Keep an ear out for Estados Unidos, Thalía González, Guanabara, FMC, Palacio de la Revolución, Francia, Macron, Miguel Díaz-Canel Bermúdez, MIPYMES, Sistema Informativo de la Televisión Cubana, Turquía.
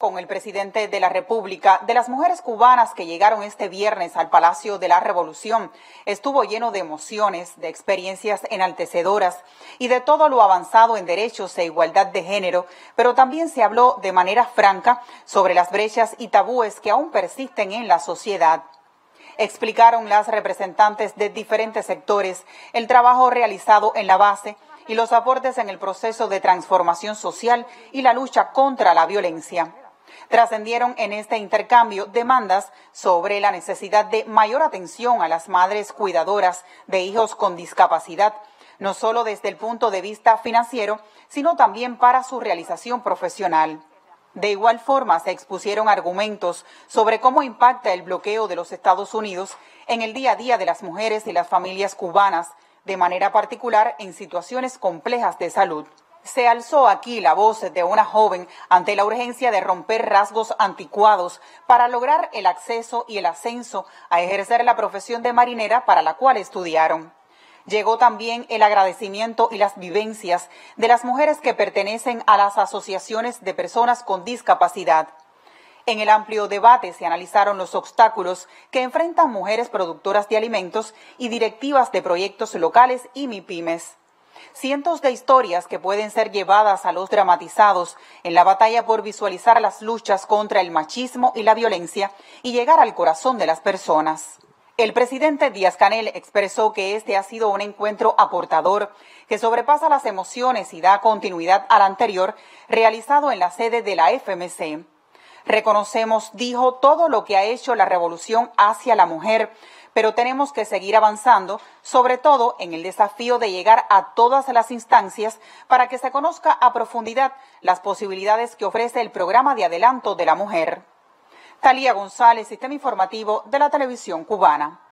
Con el presidente de la República, de las mujeres cubanas que llegaron este viernes al Palacio de la Revolución, estuvo lleno de emociones, de experiencias enaltecedoras y de todo lo avanzado en derechos e igualdad de género, pero también se habló de manera franca sobre las brechas y tabúes que aún persisten en la sociedad. Explicaron las representantes de diferentes sectores el trabajo realizado en la base y los aportes en el proceso de transformación social y la lucha contra la violencia. Trascendieron en este intercambio demandas sobre la necesidad de mayor atención a las madres cuidadoras de hijos con discapacidad, no solo desde el punto de vista financiero, sino también para su realización profesional. De igual forma, se expusieron argumentos sobre cómo impacta el bloqueo de los Estados Unidos en el día a día de las mujeres y las familias cubanas, de manera particular en situaciones complejas de salud. Se alzó aquí la voz de una joven ante la urgencia de romper rasgos anticuados para lograr el acceso y el ascenso a ejercer la profesión de marinera para la cual estudiaron. Llegó también el agradecimiento y las vivencias de las mujeres que pertenecen a las asociaciones de personas con discapacidad. En el amplio debate se analizaron los obstáculos que enfrentan mujeres productoras de alimentos y directivas de proyectos locales y MIPYMES. Cientos de historias que pueden ser llevadas a los dramatizados en la batalla por visualizar las luchas contra el machismo y la violencia y llegar al corazón de las personas. El presidente Díaz-Canel expresó que este ha sido un encuentro aportador que sobrepasa las emociones y da continuidad al anterior realizado en la sede de la FMC. Reconocemos, dijo, todo lo que ha hecho la revolución hacia la mujer, pero tenemos que seguir avanzando, sobre todo en el desafío de llegar a todas las instancias para que se conozca a profundidad las posibilidades que ofrece el programa de adelanto de la mujer. Thalía González, Sistema Informativo de la Televisión Cubana.